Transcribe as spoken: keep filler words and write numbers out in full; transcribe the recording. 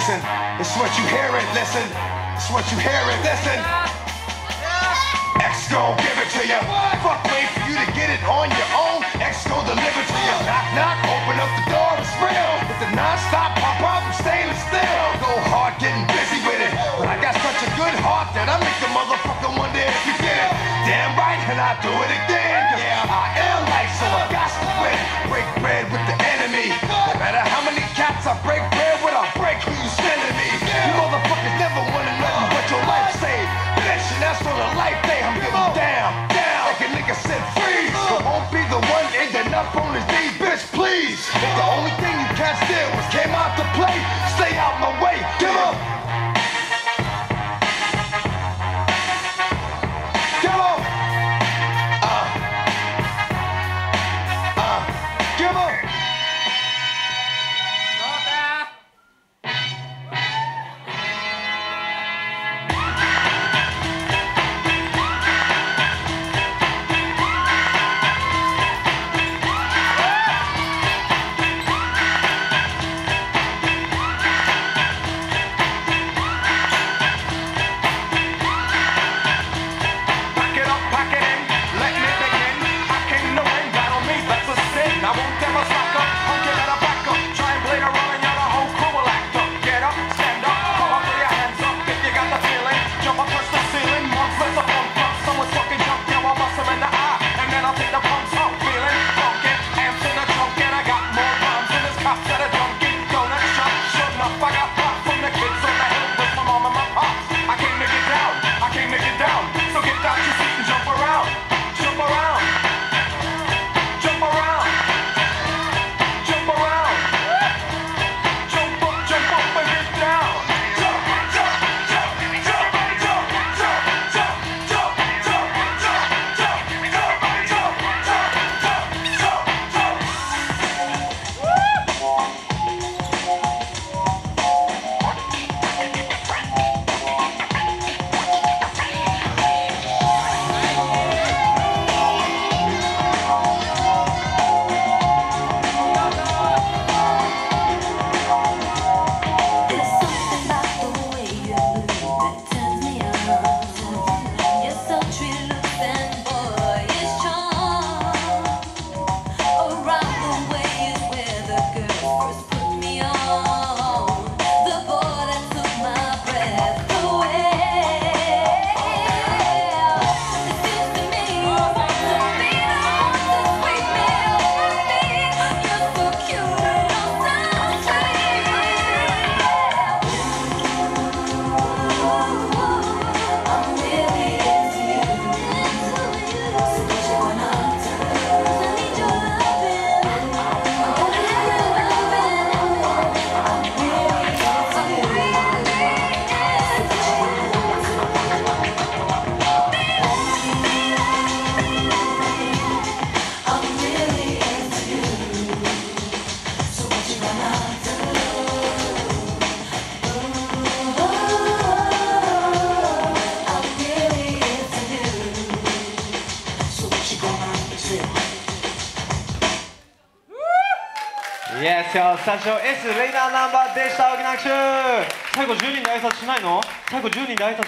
listen. It's what you hear it, listen. It's what you hear it, listen. Yeah. Yeah. X gon' give it to you. Fuck wait for you to get it on your own. X gon' deliver to you. Knock, knock, open up the door, it's real. It's a non-stop pop out from stainless steel. Go hard getting busy with it. But I got such a good heart that I make the motherfucker wonder if you get it. Damn right, and I do it again. Yeah, I am like, so I got to win. Break bread with the enemy. No matter how many cats I break bread with, I break who you sending me. You motherfuckers never wanted nothing but your life saved. Bitch, and that's on a life day. I'm giving down, down. Like a nigga said, freeze. But won't be the one ending up on his knees, bitch, please. If the only thing you can't steal was came out to play, stay out my way. Give up. Yes, yo, スタジオ S レイナナンバーでした。大きな拍手。最後じゅうにんで挨拶しないの？最後じゅうにんで挨拶